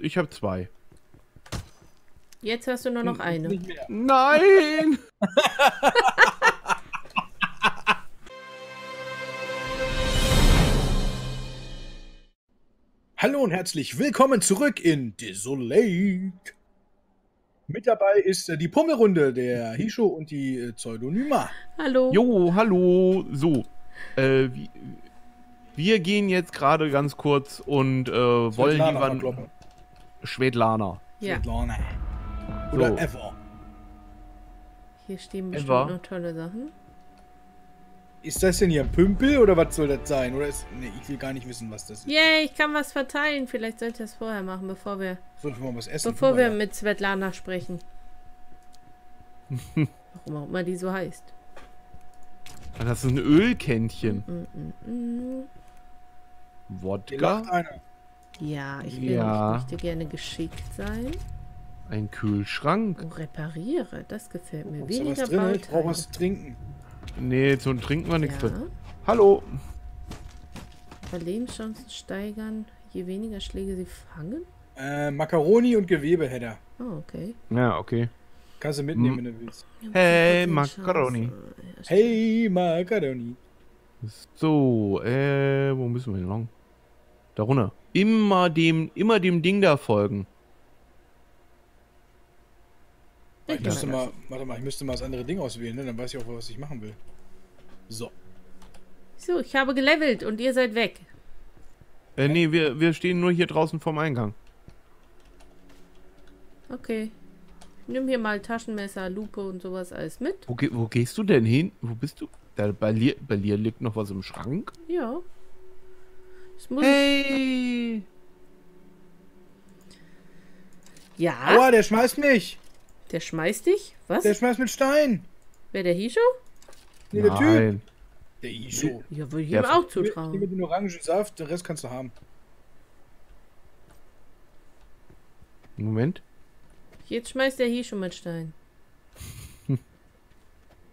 Ich habe zwei. Jetzt hast du nur noch eine. Nein! Hallo und herzlich willkommen zurück in Desolate. Mit dabei ist die Pummelrunde, der Hisho und die Pseudonyma. Hallo. Jo, hallo. So, wir gehen jetzt gerade ganz kurz und wollen die Wand... Svetlana. Ja. Svetlana. Oder so. Ever. Hier stehen bestimmt noch tolle Sachen. Ist das denn hier ein Pümpel oder was soll das sein? Oder ist, nee, ich will gar nicht wissen, was das ist. Yeah, ich kann was verteilen. Vielleicht sollte ich das vorher machen, bevor wir... Sollten wir mal was essen? Bevor wir mit Svetlana sprechen. Warum auch immer die so heißt. Das ist ein Ölkännchen. Wodka? Ja, ich will möchte gerne geschickt sein. Ein Kühlschrank. Oh, repariere, das gefällt mir. Weniger Bauteile. Ich brauche was zu trinken. Nee, zum Trinken war nichts drin. Hallo. Überlebenschancen steigern, je weniger Schläge sie fangen. Macaroni und Gewebeheader. Oh, okay. Ja, okay. Kannst du mitnehmen, wenn du willst. Hey, Macaroni. Hey, Macaroni. So, wo müssen wir denn lang? Da runter. Immer dem Ding da folgen. Ich müsste mal, warte mal, ich müsste mal das andere Ding auswählen, ne? Dann weiß ich auch, was ich machen will. So. So, ich habe gelevelt und ihr seid weg. Nee, wir stehen nur hier draußen vorm Eingang. Okay. Ich nehme hier mal Taschenmesser, Lupe und sowas alles mit. Wo gehst du denn hin? Wo bist du? Da, bei dir liegt noch was im Schrank? Ja. Hey! Ja? Aua, der schmeißt mich! Der schmeißt dich? Was? Der schmeißt mit Stein. Wer, der Hisho? Nee, der Typ. Der Hisho. Ja, würde ich ihm auch zutrauen. Ich nehme den Orangensaft, den Rest kannst du haben. Moment. Jetzt schmeißt der Hisho mit Stein.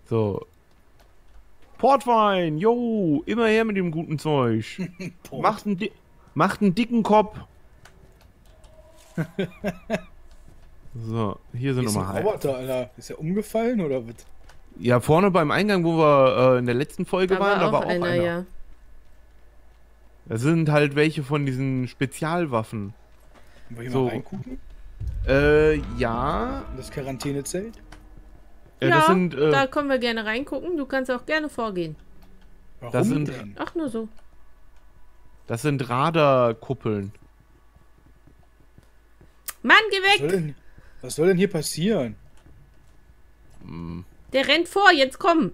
So. Portwein, yo, immer her mit dem guten Zeug. Macht einen dicken Kopf. So, hier sind nochmal Halter. Roboter, Alter. Ist er umgefallen oder was? Ja, vorne beim Eingang, wo wir in der letzten Folge waren, da war auch einer. Ja. Das sind halt welche von diesen Spezialwaffen. Wollen wir mal reingucken? Ja. Das Quarantänezelt? Ja, das sind, da können wir gerne reingucken. Du kannst auch gerne vorgehen. Warum das sind, denn? Ach, nur so. Das sind Radarkuppeln. Mann, geh weg! Was soll denn hier passieren? Der rennt vor, jetzt komm!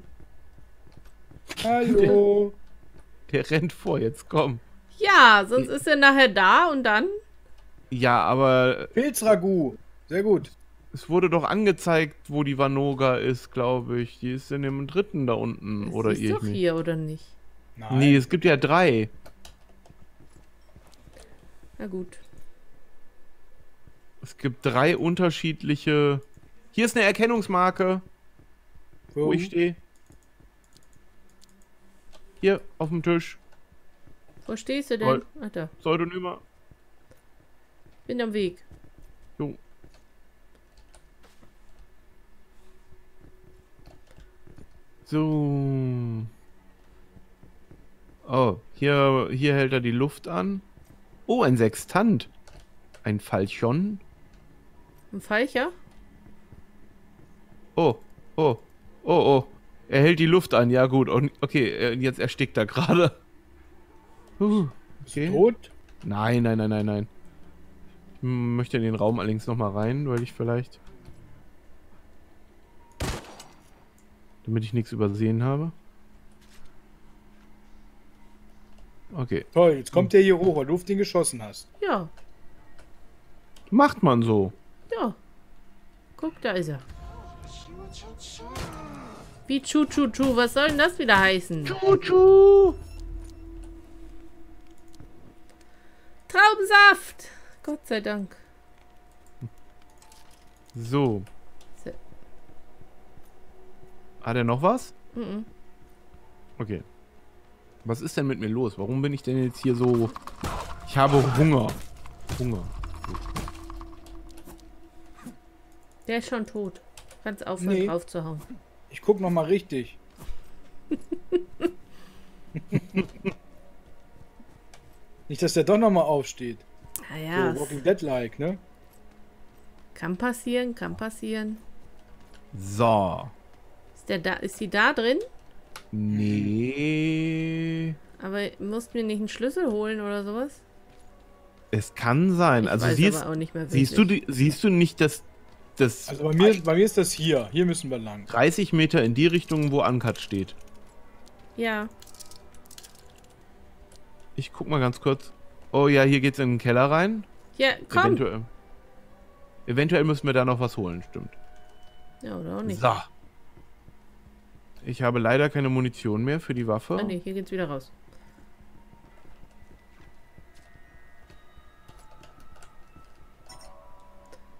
Hallo! Der rennt vor, jetzt komm! Ja, sonst ist er nachher da und dann... Ja, aber... Pilzragout! Sehr gut. Es wurde doch angezeigt, wo die Wanoga ist, glaube ich. Die ist in dem dritten da unten, das oder irgendwie. Ist doch hier, oder nicht? Nein. Nee, es gibt ja 3. Na gut. Es gibt 3 unterschiedliche... Hier ist eine Erkennungsmarke, wo ich stehe. Hier, auf dem Tisch. Wo stehst du denn? Ach, da. Pseudonyma. Bin am Weg. Jo. So. Oh, hier hält er die Luft an. Oh, ein Sextant. Ein Falchon. Ein Falcher? Oh, oh, oh, oh. Er hält die Luft an, ja gut. Und okay, jetzt erstickt er gerade. Okay. Ist tot? Nein, nein, nein, nein, nein. Ich möchte in den Raum allerdings nochmal rein, weil ich vielleicht... Damit ich nichts übersehen habe. Okay. Toll, jetzt kommt der hier hoch, weil du auf den geschossen hast. Ja. Macht man so. Ja. Guck, da ist er. Wie Chu-Chu-Chu. Was soll denn das wieder heißen? Chu-Chu. Traubensaft. Gott sei Dank. So. Hat er noch was? Mhm. Okay. Was ist denn mit mir los? Warum bin ich denn jetzt hier so... Ich habe Hunger. Der ist schon tot. Kannst aufhören, nee, drauf zu hauen. Ich guck noch mal richtig. Nicht, dass der doch noch mal aufsteht. Naja. So Walking Dead-like, ne? Kann passieren, kann passieren. So. Ist der da? Ist die da drin? Nee. Aber mussten wir nicht einen Schlüssel holen oder sowas? Es kann sein. Ich also weiß siehst, aber auch nicht mehr siehst du nicht, dass das... Also bei mir ist das hier. Hier müssen wir lang. 30 Meter in die Richtung, wo Uncut steht. Ja. Ich guck mal ganz kurz. Oh ja, hier geht's in den Keller rein. Ja, komm. Eventuell müssen wir da noch was holen, stimmt. Ja, oder auch nicht. So. Ich habe leider keine Munition mehr für die Waffe. Ah ne, hier geht's wieder raus.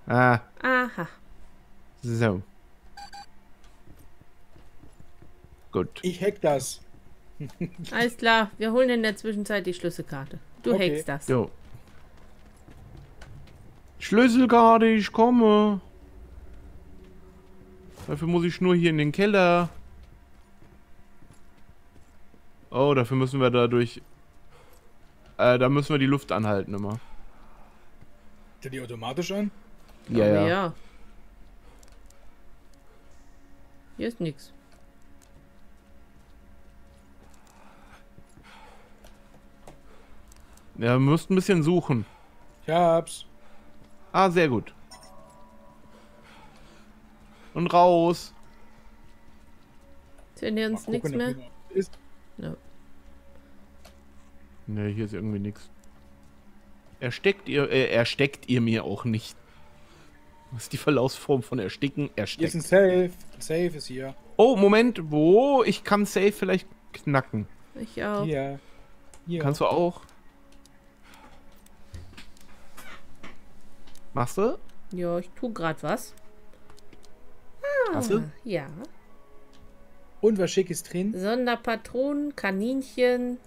Ah. Aha. So. Gut. Ich hack das. Alles klar, wir holen in der Zwischenzeit die Schlüsselkarte. Du okay. Hackst das. Jo. Schlüsselkarte, ich komme. Dafür muss ich nur hier in den Keller. Oh, dafür müssen wir dadurch... da müssen wir die Luft anhalten immer. Ist der die automatisch an? Ja, ja, ja. Hier ist nichts. Ja, wir müssen ein bisschen suchen. Ich hab's. Ah, sehr gut. Und raus. Sind hier uns nichts mehr? No. Ne, hier ist irgendwie nichts. Ersteckt ihr mir auch nicht. Was ist die Verlaufsform von ersticken? Ersteckt. Hier ist ein Safe. Ein Safe ist hier. Oh, Moment. Wo? Ich kann Safe vielleicht knacken. Ich auch. Ja. Hier. Kannst du auch? Machst du? Ja, ich tu gerade was. Ah, hast du? Ja. Und was Schickes drin? Sonderpatronen, Kaninchen,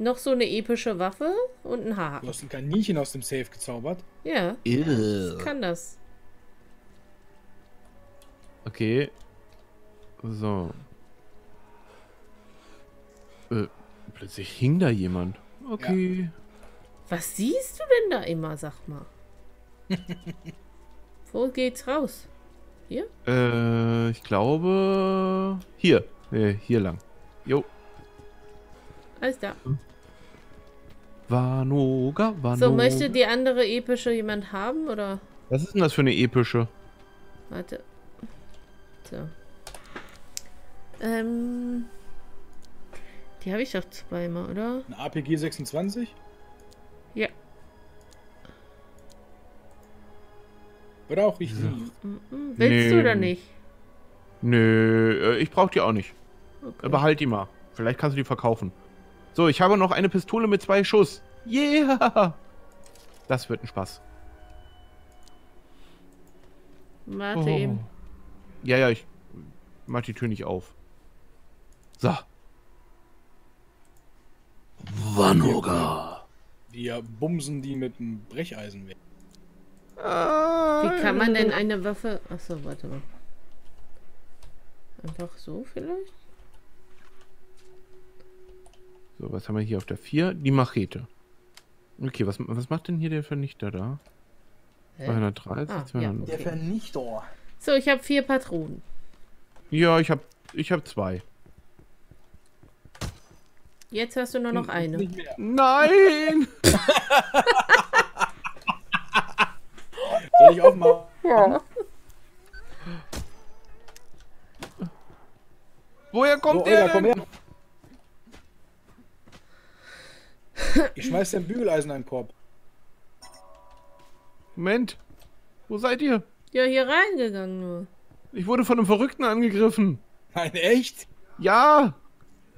noch so eine epische Waffe und ein Haken. Du hast ein Kaninchen aus dem Safe gezaubert? Ja. Ich kann das. Okay. So. Plötzlich hing da jemand. Okay. Ja. Was siehst du denn da immer, sag mal? Wo geht's raus? Hier? Ich glaube... Hier. Hier lang. Jo. Alles da. Wanoga, Wanoga. So, möchte die andere epische jemand haben, oder? Was ist denn das für eine epische? Warte. So. Die habe ich doch zweimal, oder? Eine APG 26? Ja. Brauche ich sie? Willst du oder nicht? Nö, ich brauche die auch nicht. Okay. Behalt die mal. Vielleicht kannst du die verkaufen. So, ich habe noch eine Pistole mit 2 Schuss. Yeah! Das wird ein Spaß. Warte eben. Ja, ja, ich mach die Tür nicht auf. So. Wanoga. Wir bumsen die mit dem Brecheisen weg. Wie kann man denn eine Waffe... Achso, warte mal. Einfach so vielleicht? So, was haben wir hier auf der 4? Die Machete. Okay, was macht denn hier der Vernichter da? 230? Ja, okay. Der Vernichter. So, ich habe 4 Patronen. Ja, ich hab 2. Jetzt hast du nur noch eine. Nein! Soll ich aufmachen? Ja. Woher kommt der denn? Komm her. Ich schmeiß den Bügeleisen an den Korb. Moment. Wo seid ihr? Ja, hier reingegangen nur. Ich wurde von einem Verrückten angegriffen. Nein, echt? Ja.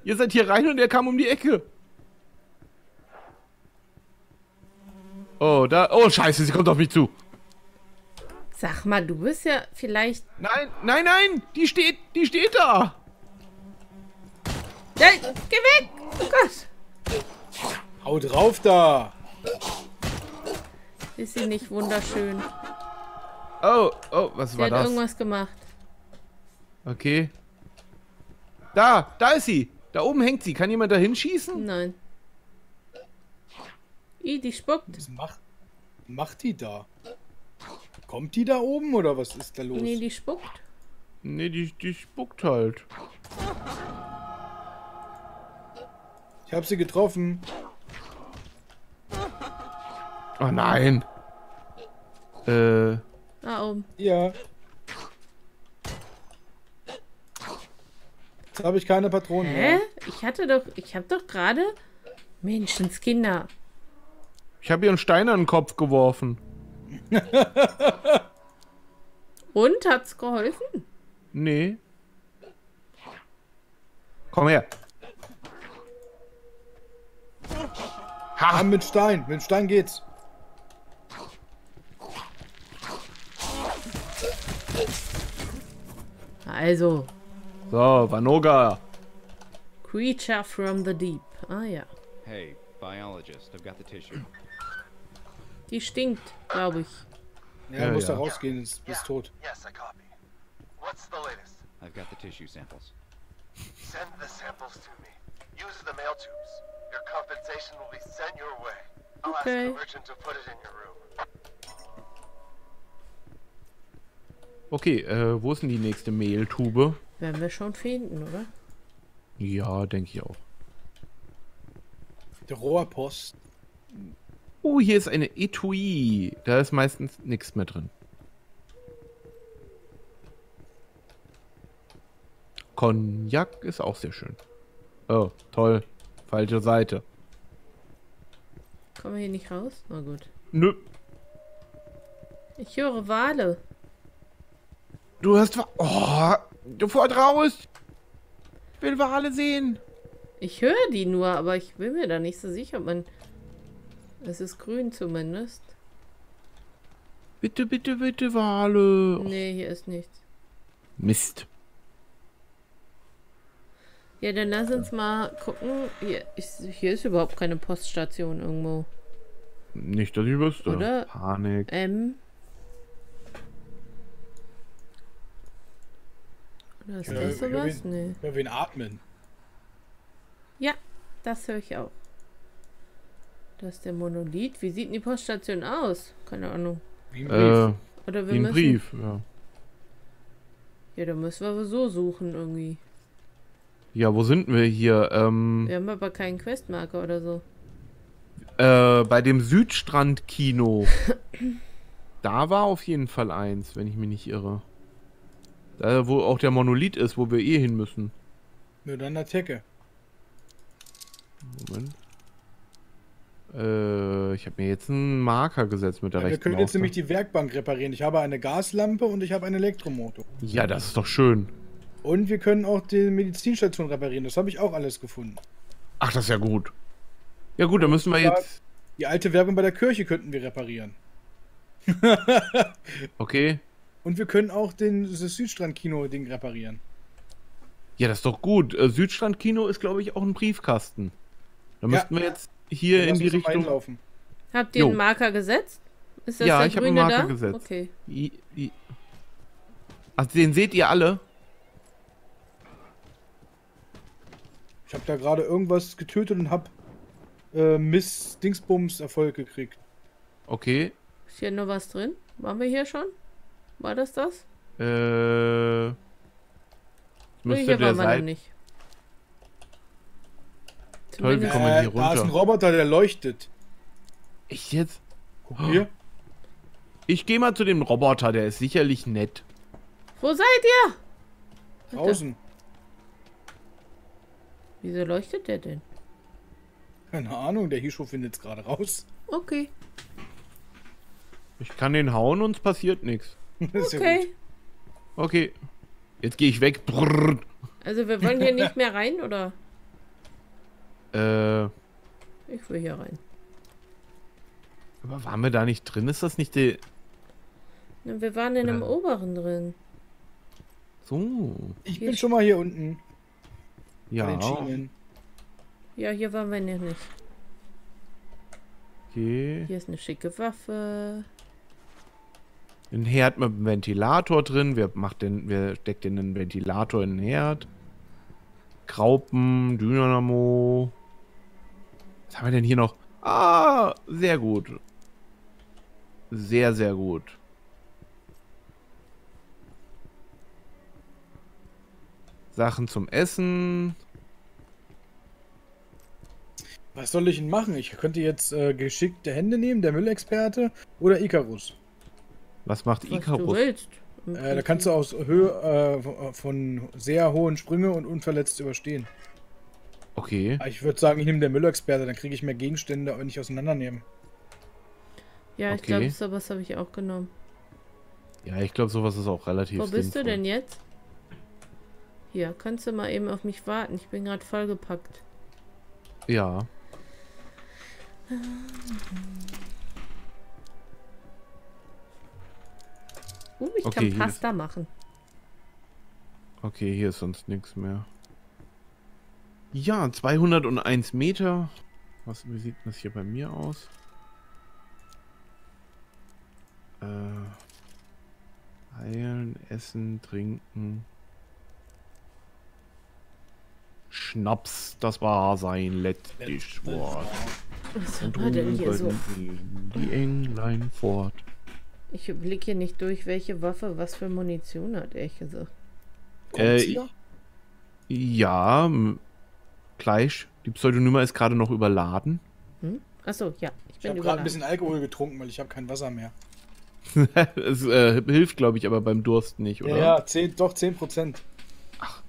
Ihr seid hier rein und er kam um die Ecke. Oh, da... Oh, scheiße, sie kommt auf mich zu. Sag mal, du bist ja vielleicht... Nein, nein, nein! Die steht da! Ja, geh weg! Oh Gott! Hau drauf da! Ist sie nicht wunderschön? Oh, oh, was war das? Sie hat irgendwas gemacht. Okay. Da, da ist sie. Da oben hängt sie. Kann jemand da hinschießen? Nein. Ih, die spuckt. Was macht die da? Kommt die da oben oder was ist da los? Nee, die spuckt. Nee, die spuckt halt. Ich hab sie getroffen. Oh nein. Da oben. Ja. Jetzt habe ich keine Patronen mehr. Ich hab doch gerade... Menschenskinder. Ich habe ihr einen Stein an den Kopf geworfen. Und? Hat's geholfen? Nee. Komm her. Ha! Mit Stein. Mit Stein geht's. Also. So, Wanoga. Creature from the deep. Ah ja. Hey, biologist, I've got the tissue. Die stinkt, glaube ich. Ja, er muss da rausgehen, ist tot. Yes, I copy. What's the latest? I've got the tissue samples. Send the samples to me. Use the mail tubes. Your compensation will be sent your way. I'll ask the merchant to put it in your room. Okay, wo ist denn die nächste Mehltube? Werden wir schon finden, oder? Ja, denke ich auch. Der Rohrpost. Oh, hier ist eine Etui. Da ist meistens nichts mehr drin. Cognac ist auch sehr schön. Oh, toll. Falsche Seite. Kommen wir hier nicht raus? Na gut. Nö. Ich höre Wale. Du hast... Oh, sofort raus! Ich will Wale sehen. Ich höre die nur, aber ich bin mir da nicht so sicher, ob man... Es ist grün zumindest. Bitte, bitte, bitte, Wale. Nee, hier ist nichts. Mist. Ja, dann lass uns mal gucken. Hier ist überhaupt keine Poststation irgendwo. Nicht, dass ich wüsste. Oder? Panik. Oder ist das sowas? Nee. Hör wen atmen. Ja, das höre ich auch. Das ist der Monolith. Wie sieht denn die Poststation aus? Keine Ahnung. Wie ein Brief. Oder wir müssen... Brief, ja. Ja, da müssen wir so suchen irgendwie. Ja, wo sind wir hier? Wir haben aber keinen Questmarker oder so. Bei dem Südstrandkino. Da war auf jeden Fall eins, wenn ich mich nicht irre. Da, wo auch der Monolith ist, wo wir hin müssen. Mit einer Decke. Moment. Ich habe mir jetzt einen Marker gesetzt mit der rechten Maus. Wir können jetzt nämlich die Werkbank reparieren. Ich habe eine Gaslampe und ich habe einen Elektromotor. Ja, das ist doch schön. Und wir können auch die Medizinstation reparieren. Das habe ich auch alles gefunden. Ach, das ist ja gut. Ja gut, dann müssen wir jetzt... Die alte Werbung bei der Kirche könnten wir reparieren. Okay. Und wir können auch das Südstrandkino-Ding reparieren. Ja, das ist doch gut. Südstrandkino ist, glaube ich, auch ein Briefkasten. Da müssten wir jetzt... Hier in die Richtung laufen. Habt ihr einen Marker gesetzt? Ist das ja, ich habe einen Marker gesetzt. Okay. Ach, den seht ihr alle? Ich habe da gerade irgendwas getötet und habe Miss Dingsbums Erfolg gekriegt. Okay. Ist hier nur was drin? Waren wir hier schon? War das? Müsste der sein. Nicht. Toll, wie kommen wir hier runter? Da ist ein Roboter, der leuchtet. Ich jetzt? Guck hier. Ich gehe mal zu dem Roboter, der ist sicherlich nett. Wo seid ihr? Draußen. Wieso leuchtet der denn? Keine Ahnung, der Hisho findet es gerade raus. Okay. Ich kann den hauen und es passiert nichts. Okay. Okay. Jetzt gehe ich weg. Also wir wollen hier nicht mehr rein, oder? Ich will hier rein. Aber waren wir da nicht drin? Ist das nicht die... Na, wir waren in einem oberen drin. So. Ich bin schon mal hier unten. Ja. Ja, hier waren wir noch nicht. Okay. Hier ist eine schicke Waffe. einen Herd mit einem Ventilator drin. Wir stecken den Ventilator in den Herd. Graupen, Dynamo. Was haben wir denn hier noch? Ah, sehr gut. Sehr, sehr gut. Sachen zum Essen. Was soll ich denn machen? Ich könnte jetzt geschickte Hände nehmen, der Müllexperte oder Icarus. Was macht Icarus? Da kannst du aus Höhe von sehr hohen Sprünge und unverletzt überstehen. Okay. Ich würde sagen, ich nehme der Müllexperte, dann kriege ich mehr Gegenstände, wenn ich auseinandernehme. Ja, ich glaube, sowas habe ich auch genommen. Ja, ich glaube, sowas ist auch relativ sinnvoll. Wo bist du denn jetzt? Hier, kannst du mal eben auf mich warten? Ich bin gerade vollgepackt. Ja. Ich okay, kann Pasta machen. Okay, hier ist sonst nichts mehr. Ja, 201 Meter. Wie sieht das hier bei mir aus? Heilen, essen, trinken. Schnaps, das war sein letztes Wort. Was war denn hier so? Die Englein fort. Ich blicke hier nicht durch, welche Waffe was für Munition hat, ehrlich gesagt. Ja, gleich. Die Pseudonyma ist gerade noch überladen. Hm? Achso, ja. Ich habe gerade ein bisschen Alkohol getrunken, weil ich habe kein Wasser mehr. Das hilft, glaube ich, aber beim Durst nicht, oder? Ja, 10%. Ach.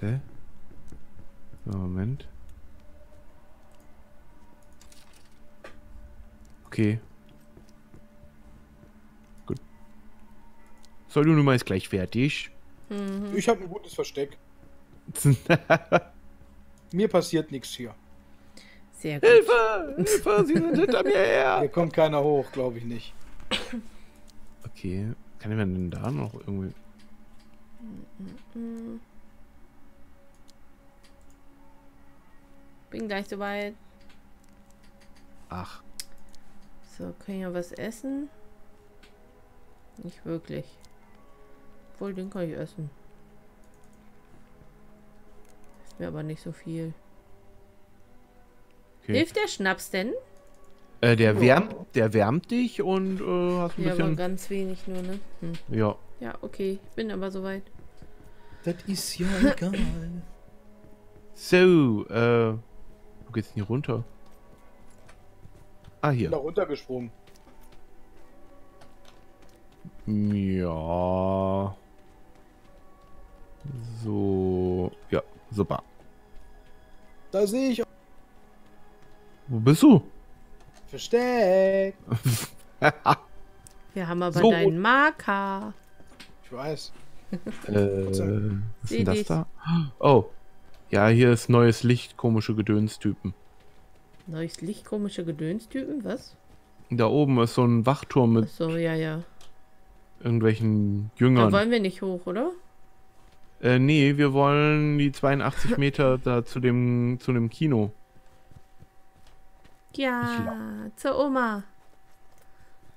Hä? So, Moment. Okay. Gut. Pseudonyma ist gleich fertig. Mhm. Ich habe ein gutes Versteck. Mir passiert nichts hier. Sehr gut. Hilfe! Hilfe! Sie sind hinter mir her! Hier kommt keiner hoch, glaube ich nicht. Okay. Kann ich mir denn da noch irgendwie... Bin gleich soweit. Ach. So, können wir was essen? Nicht wirklich. Obwohl, den kann ich essen. Ist mir aber nicht so viel. Okay. Hilft der Schnaps denn? Der wärmt dich und hast ein bisschen... Ja, aber ganz wenig nur, ne? Hm. Ja. Ja, okay. Ich bin aber soweit. Das ist ja egal. So, wo geht's denn hier runter? Ah, hier. Ich bin da runtergesprungen. Ja. So. Ja, super. Da sehe ich... Wo bist du? Versteckt. Wir haben aber so deinen Marker. Ich weiß. Was ist denn das da? Oh. Ja, hier ist neues Licht, komische Gedönstypen. Neues Licht, komische Gedönstypen? Was? Da oben ist so ein Wachturm mit... Ach so, ja, ja. Irgendwelchen Jüngern. Da wollen wir nicht hoch, oder? Nee, wir wollen die 82 Meter da zu dem Kino. Ja, zur Oma.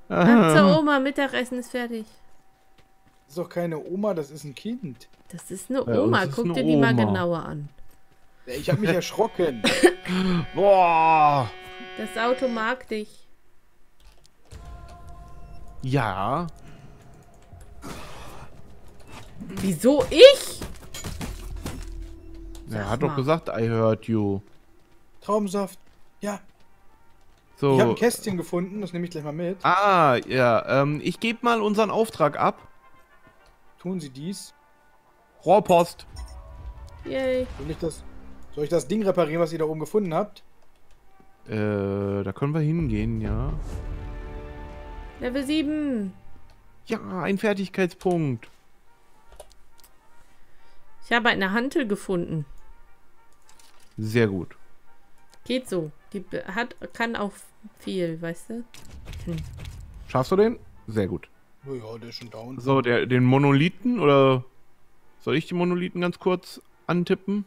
Zur Oma, Mittagessen ist fertig. Das ist doch keine Oma, das ist ein Kind. Das ist eine Oma, ja, guck dir die mal genauer an. Ich habe mich erschrocken. Boah. Das Auto mag dich. Ja. Wieso ich? Er hat doch gesagt, I heard you. Traumsaft, ja. So. Ich habe ein Kästchen gefunden, das nehme ich gleich mal mit. Ah, ja. Ich gebe mal unseren Auftrag ab. Tun Sie dies. Rohrpost. Yay. Soll ich das Ding reparieren, was ihr da oben gefunden habt? Da können wir hingehen, ja. Level 7. Ja, ein Fertigkeitspunkt. Ich habe eine Hantel gefunden. Sehr gut. Geht so. Die kann auch viel, weißt du? Hm. Schaffst du den? Sehr gut. Ja, der ist schon down. So, den Monolithen, oder soll ich die Monolithen ganz kurz antippen?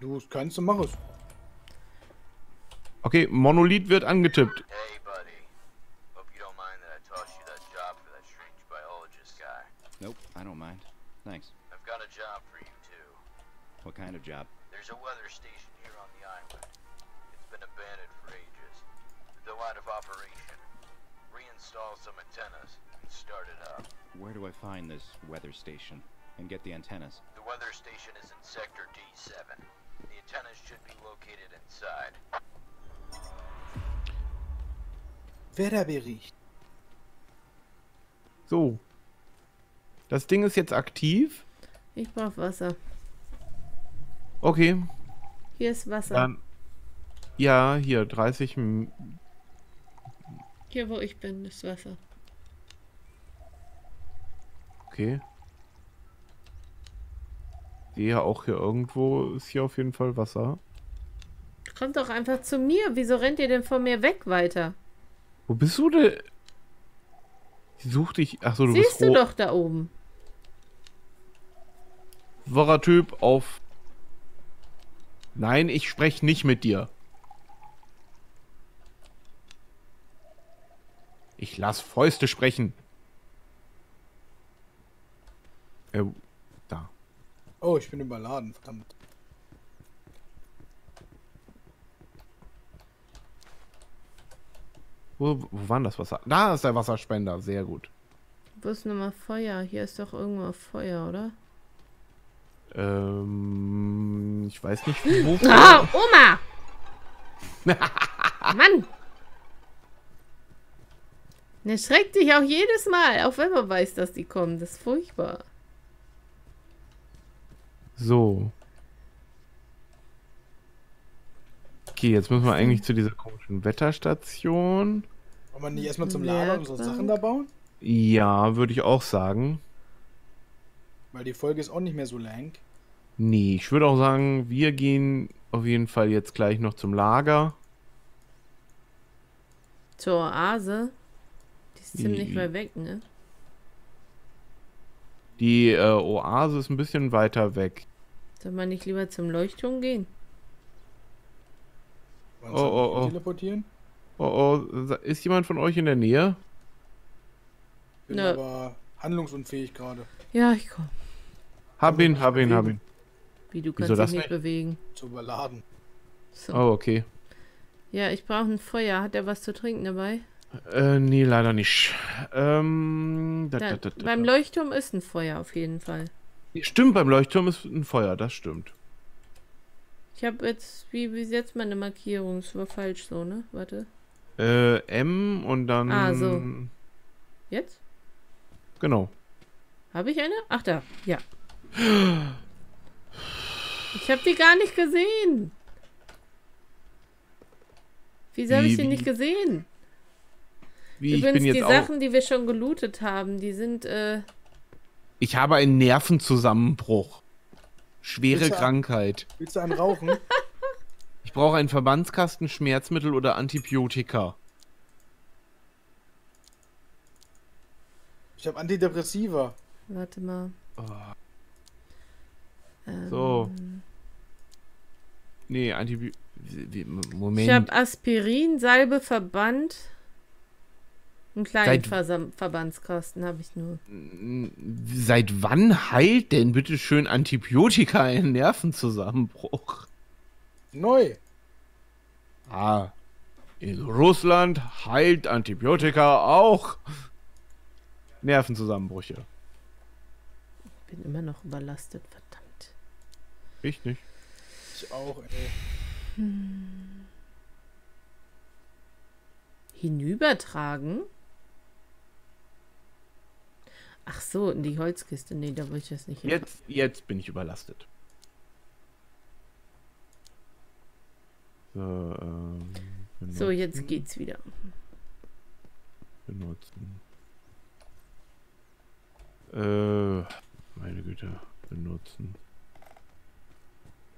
Du kannst, du mach es. Okay, Monolith wird angetippt. Hey, buddy. Hope you don't mind that I taught Nope, I don't mind. Thanks. I've got a job for you too. What kind of job? There's a weather station here on the island. It's been abandoned for ages. Though out of operation. Reinstall some antennas and start it up. Where do I find this weather station and get the antennas? The weather station is in Sector D7. The antennas should be located inside. Wetterbericht. So. Das Ding ist jetzt aktiv. Ich brauche Wasser. Okay. Hier ist Wasser. Dann, ja, hier 30. Hier, wo ich bin, ist Wasser. Okay. Sehe auch hier irgendwo, ist hier auf jeden Fall Wasser. Kommt doch einfach zu mir. Wieso rennt ihr denn von mir weg weiter? Wo bist du denn? Ich such dich. Achso, du siehst bist. Siehst du doch da oben. Wahrer Typ auf. Nein, ich spreche nicht mit dir. Ich lass Fäuste sprechen. Da. Oh, ich bin überladen, verdammt. Wo war das Wasser? Da ist der Wasserspender, sehr gut. Wo ist nochmal Feuer? Hier ist doch irgendwo Feuer, oder? Ich weiß nicht, wo. Oh, Oma! Mann! Der schreckt dich auch jedes Mal, auch wenn man weiß, dass die kommen. Das ist furchtbar. So. Okay, jetzt müssen wir eigentlich zu dieser komischen Wetterstation. Wollen wir nicht erstmal zum Lager und so Sachen da bauen? Ja, würde ich auch sagen. Weil die Folge ist auch nicht mehr so lang. Nee, ich würde auch sagen, wir gehen auf jeden Fall jetzt gleich noch zum Lager. Zur Oase. Die ist ziemlich weit weg, ne? Die Oase ist ein bisschen weiter weg. Soll man nicht lieber zum Leuchtturm gehen? Teleportieren? Ist jemand von euch in der Nähe? Bin aber handlungsunfähig gerade. Ja, ich komme. Hab ihn. Wie, du kannst dich nicht bewegen? Zu überladen. So. Oh, okay. Ja, ich brauche ein Feuer. Hat er was zu trinken dabei? Nee, leider nicht. Beim Leuchtturm ist ein Feuer auf jeden Fall. Stimmt, beim Leuchtturm ist ein Feuer, das stimmt. Ich habe jetzt, wie setzt man eine Markierung? Das war falsch so, ne? Warte. M und dann... Ah, so. Jetzt? Genau. Habe ich eine? Ach, da. Ja. Ich habe die gar nicht gesehen. Wieso habe ich die nicht gesehen? Wie, übrigens, ich bin jetzt die Sachen, die wir schon gelootet haben, die sind... Ich habe einen Nervenzusammenbruch. Schwere Krankheit. Willst du einen rauchen? Ich brauche einen Verbandskasten, Schmerzmittel oder Antibiotika. Ich habe Antidepressiva. Warte mal. Oh. So. Nee, Moment. Ich habe Aspirin, Salbe, Verband. Einen kleinen Verbandskasten habe ich nur. Seit wann heilt denn bitte schön Antibiotika einen Nervenzusammenbruch? Neu. Ah. In Russland heilt Antibiotika auch Nervenzusammenbrüche. Ich bin immer noch überlastet, verdammt. Ich nicht. Ich auch, ey. Hinübertragen? Ach so, in die Holzkiste. Nee, da will ich das nicht hin. Jetzt bin ich überlastet. So, so, jetzt geht's wieder. Benutzen. Meine Güte, benutzen.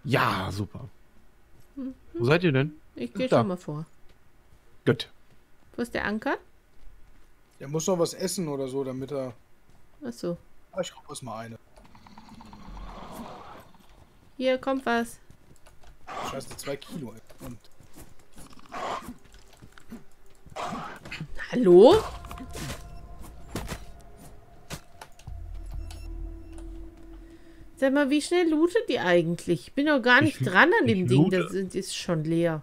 Ja, super. Mhm. Wo seid ihr denn? Ich gehe schon mal vor. Gut. Wo ist der Anker? Der muss noch was essen oder so, damit er... Achso. Ich guck erst mal eine. Hier, kommt was. Scheiße, 2 Kilo. Und. Hallo? Sag mal, wie schnell lootet ihr eigentlich? Ich bin doch gar nicht dran an dem Ding. Das ist schon leer.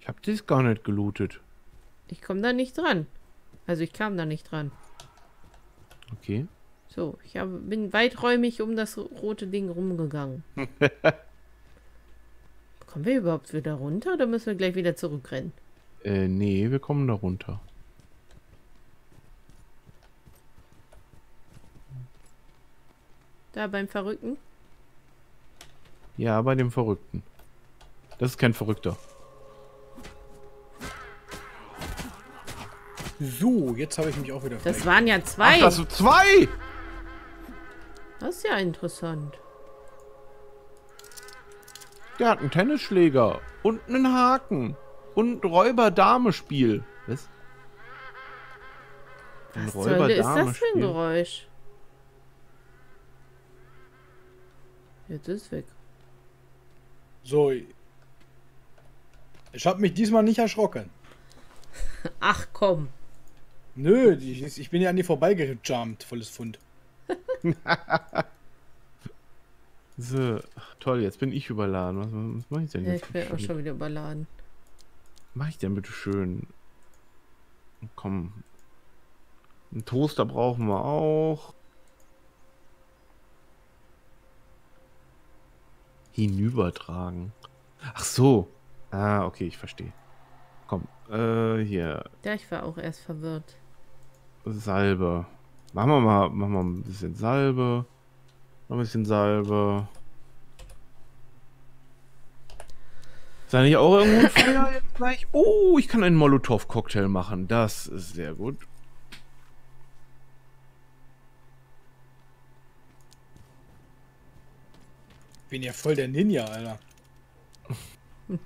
Ich hab das gar nicht gelootet. Ich komme da nicht dran. Also ich kam da nicht dran. Okay. So, ich bin weiträumig um das rote Ding rumgegangen. Kommen wir überhaupt wieder runter oder müssen wir gleich wieder zurückrennen? Nee, wir kommen da runter. Da beim Verrückten? Ja, bei dem Verrückten. Das ist kein Verrückter. So, jetzt habe ich mich auch wieder verrückt. Das waren ja zwei. Ach, das waren zwei! Das ist ja interessant. Der hat einen Tennisschläger und einen Haken und ein Räuber-Dame-Spiel. Was? Was ist das für ein Geräusch? Jetzt ist weg. So. Ich habe mich diesmal nicht erschrocken. Ach komm. Nö, ich bin ja an dir vorbeigejumpt, volles Pfund. So, toll, jetzt bin ich überladen. Was mache ich denn jetzt? Ja, ich bin auch schon wieder überladen. Was mache ich denn bitte schön? Komm. Einen Toaster brauchen wir auch. Hinübertragen. Ach so. Ah, okay, ich verstehe. Komm, hier. Ja, ich war auch erst verwirrt. Salbe. Machen wir mal ein bisschen Salbe. Noch ein bisschen Salbe. Sei nicht auch irgendwo ein Feuer jetzt gleich? Oh, ich kann einen Molotow-Cocktail machen. Das ist sehr gut. Ich bin ja voll der Ninja, Alter.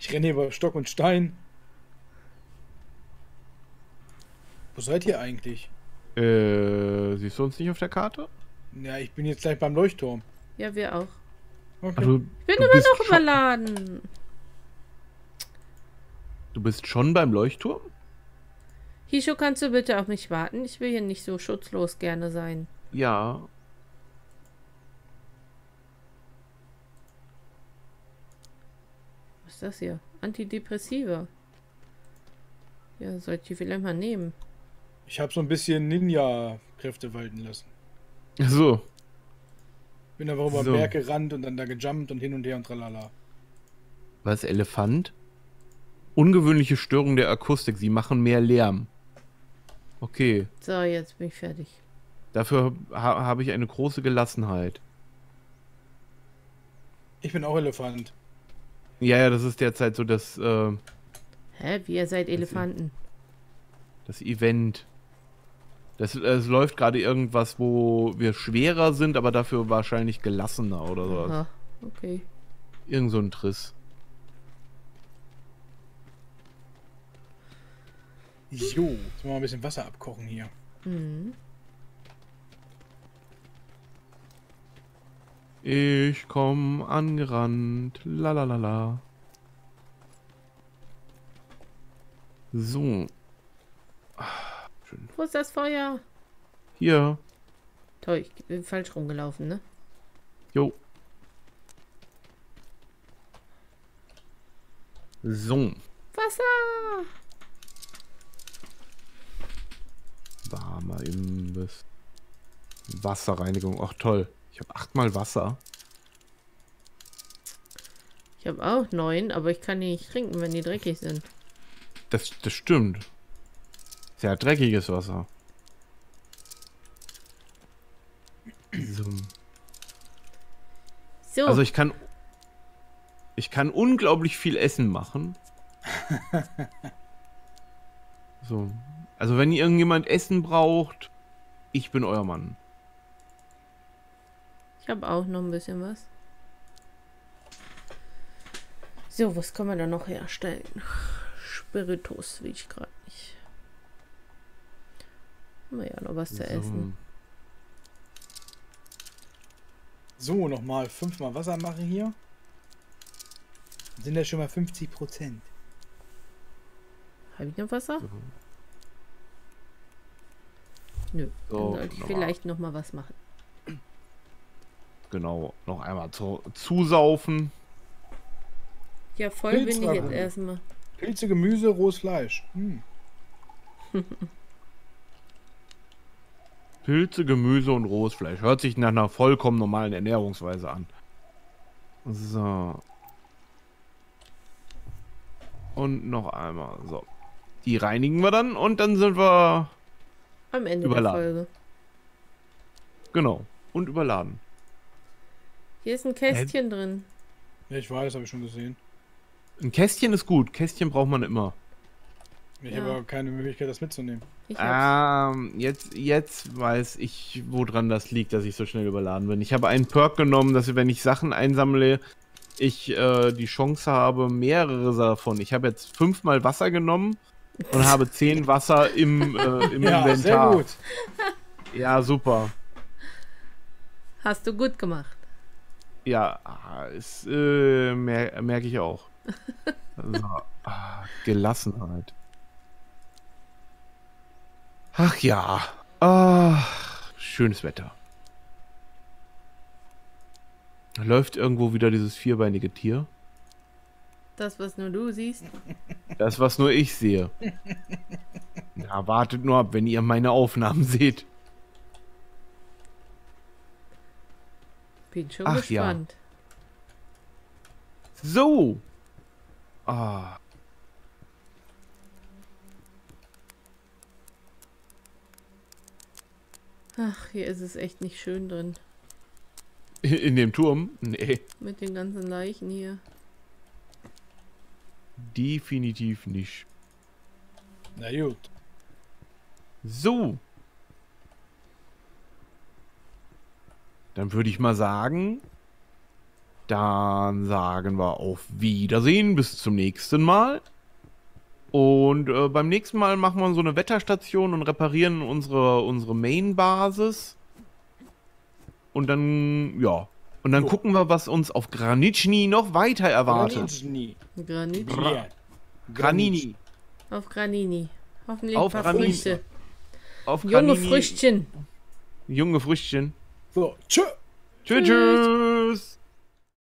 Ich renne über Stock und Stein. Wo seid ihr eigentlich? Siehst du uns nicht auf der Karte? Ja, ich bin jetzt gleich beim Leuchtturm. Ja, wir auch. Okay. Also, ich bin immer noch überladen. Du bist schon beim Leuchtturm? Hisho, kannst du bitte auf mich warten? Ich will hier nicht so schutzlos gerne sein. Ja. Was ist das hier? Antidepressiva. Ja, sollte ich vielleicht mal nehmen. Ich habe so ein bisschen Ninja-Kräfte walten lassen. Ach so. Bin aber über den Berg gerannt und dann da gejumpt und hin und her und tralala. Was, Elefant? Ungewöhnliche Störung der Akustik. Sie machen mehr Lärm. Okay. So, jetzt bin ich fertig. Dafür habe ich eine große Gelassenheit. Ich bin auch Elefant. Ja, ja, das ist derzeit so das... Hä? Wie, ihr seid Elefanten? Das Event... Es läuft gerade irgendwas, wo wir schwerer sind, aber dafür wahrscheinlich gelassener oder sowas. Aha, okay. Irgend so ein Triss. Jo, jetzt mal ein bisschen Wasser abkochen hier. Mhm. Ich komm angerannt. Lalalala. So. Wo ist das Feuer? Hier. Toll, ich bin falsch rumgelaufen, ne? Jo. So. Wasser! Warmer Imbiss. Wasserreinigung. Ach toll. Ich habe 8-mal Wasser. Ich habe auch 9, aber ich kann die nicht trinken, wenn die dreckig sind. Das stimmt. Sehr dreckiges Wasser. So. Also ich kann unglaublich viel Essen machen. So. Also wenn irgendjemand Essen braucht, ich bin euer Mann. Ich habe auch noch ein bisschen was. So, was kann man da noch herstellen? Spiritus, wie ich gerade nicht. Ja, noch was zu essen. So, nochmal 5-mal Wasser machen hier. Sind ja schon mal 50%. Habe ich noch Wasser? So. Nö, so, dann sollte ich vielleicht nochmal was machen. Genau, noch einmal zusaufen. Ja, voll Pilz bin ich jetzt erstmal. Pilze, Gemüse, rohes Fleisch. Hm. Pilze, Gemüse und rohes Fleisch. Hört sich nach einer vollkommen normalen Ernährungsweise an. So. Und noch einmal. So. Die reinigen wir dann und dann sind wir am Ende überladen. Der Folge. Genau. Und überladen. Hier ist ein Kästchen drin. Ja, ich weiß, habe ich schon gesehen. Ein Kästchen ist gut. Kästchen braucht man immer. Ich habe aber keine Möglichkeit, das mitzunehmen. Jetzt weiß ich, woran das liegt, dass ich so schnell überladen bin. Ich habe einen Perk genommen, dass wenn ich Sachen einsammle, ich die Chance habe, mehrere davon. Ich habe jetzt 5-mal Wasser genommen und habe 10 Wasser im ja, Inventar. Sehr gut. Ja, super. Hast du gut gemacht. Ja, das merke ich auch. Also, Gelassenheit. Ach ja, schönes Wetter. Läuft irgendwo wieder dieses vierbeinige Tier? Das, was nur du siehst? Das, was nur ich sehe. Na, wartet nur ab, wenn ihr meine Aufnahmen seht. Bin schon gespannt. Ja. So. Ah. Ach, hier ist es echt nicht schön drin. In dem Turm? Nee. Mit den ganzen Leichen hier. Definitiv nicht. Na gut. So. Dann würde ich mal sagen, dann sagen wir auf Wiedersehen, bis zum nächsten Mal. Und beim nächsten Mal machen wir so eine Wetterstation und reparieren unsere Main-Basis. Und dann, ja. Und dann gucken wir, was uns auf Granitschny noch weiter erwartet. Granitschny. Auf Granini. Hoffentlich auf ein paar Früchte. Auf junge Früchtchen. Junge Früchtchen. So, tschüss. Tschüss.